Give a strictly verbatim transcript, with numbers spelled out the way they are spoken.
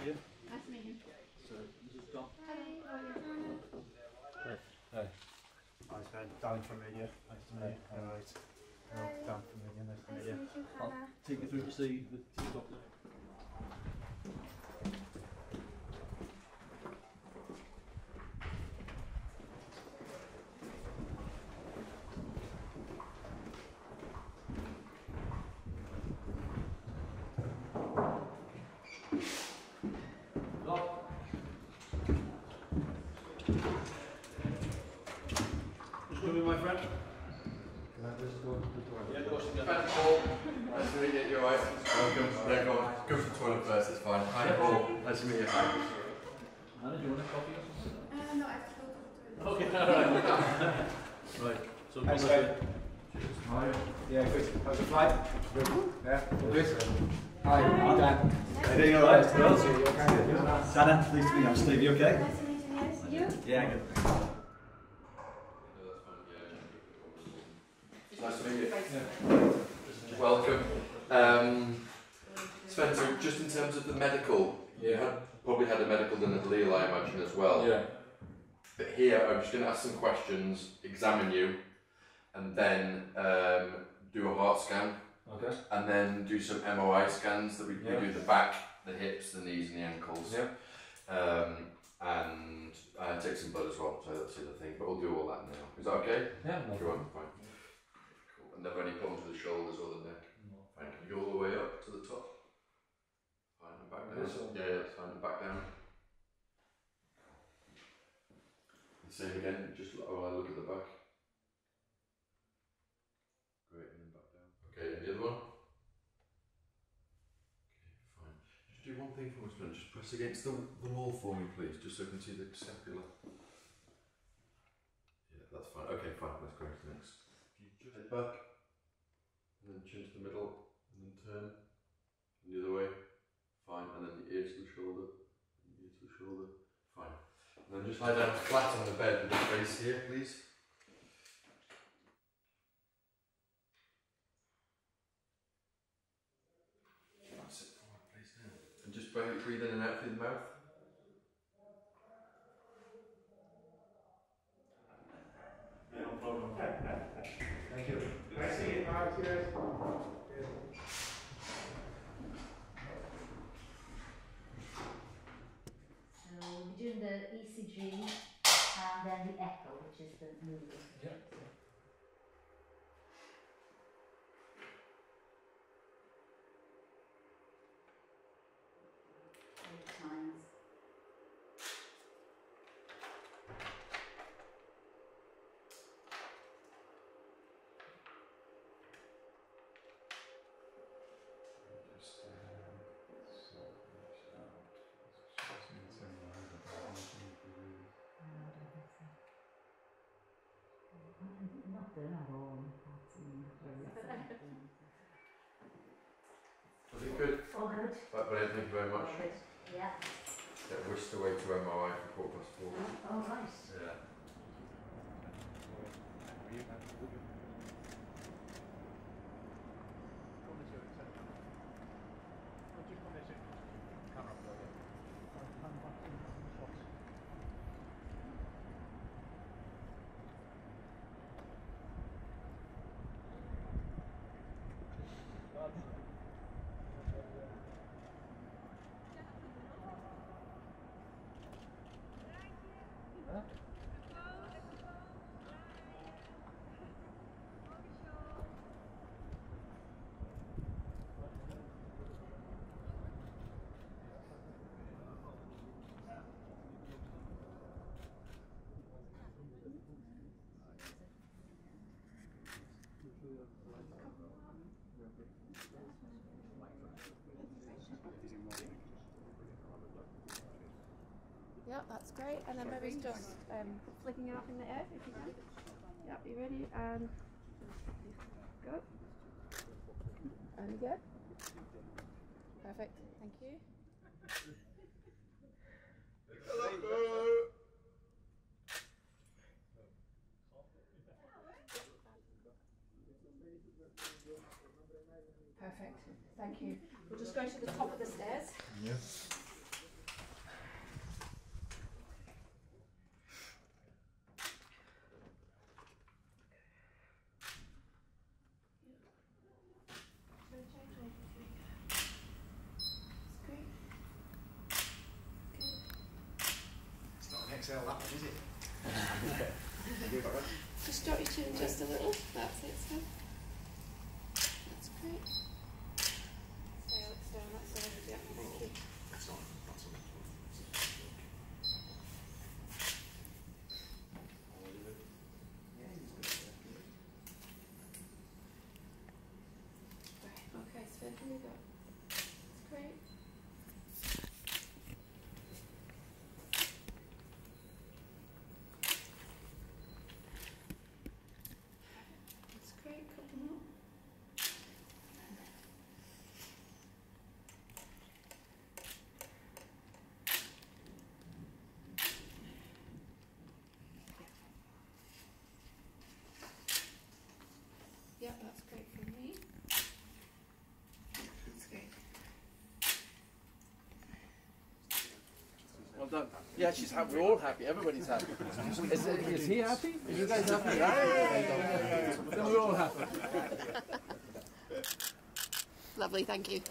you? Nice to meet you. So, this is Dom. Hi. How are you? Hey. Hey. Hi, it's Ben. Dan from India. Nice to meet you. Alright. Dan from India. Nice to meet you. I'll take you through to see the doctor. Steve, you okay? Nice to meet you. You? Yeah, good. Nice to meet you. Yeah. Welcome. Um, Sven, so just in terms of the medical, yeah. You had, probably had a medical done at Lille, I imagine, as well. Yeah. But here, I'm just going to ask some questions, examine you, and then um, do a heart scan. Okay. And then do some M O I scans that we, yeah. we do the back, the hips, the knees, and the ankles. Yeah. Um, and uh, take some blood as well, so that's the other thing, but we'll do all that now. Is that okay? Yeah. No. If you want, fine. Cool. And never any problems with the shoulders or the neck? No. Fine, can you go all the way up to the top? Fine, and back down. Yeah, yeah, fine, and back down. And same again, just oh, I look at the back. Great, and then back down. Okay, and the other one? Do one thing for me, just press against the, the wall for me, please, just so I can see the scapula. Yeah, that's fine. Okay, fine, let's go to the next. Just head back, and then chin to the middle, and then turn, and the other way, fine, and then the ear to the shoulder, and the ear to the shoulder, fine. And then just lie down flat on the bed with your face here, please. Breathe in and out through the mouth. No problem. Thank you. Can I see it? Cheers. So we're doing the E C G and then the echo, which is the movie. Yeah. Right, buddy, thank you very much. Yeah. Get whisked away to M R I for quarter past four. Oh, nice. Yeah. Yeah, that's great. And then maybe just um, flicking it up in the air if you can. Yeah, be ready and go. And go. Perfect. Thank you. Hello. Perfect. Thank you. We'll just go to the top of the stairs. Yes. sell that one, is it? Just drop your chin just a little. That's it, so. That's great. So, so that's all. Yeah, thank you. That's all. That's all. Right, okay, so here we go. That's great. Yeah, that's great for me. That's great. Well done. Yeah, she's happy. We're all happy. Everybody's happy. Is, is he happy? Are you guys happy? Then we're all happy. Lovely, thank you.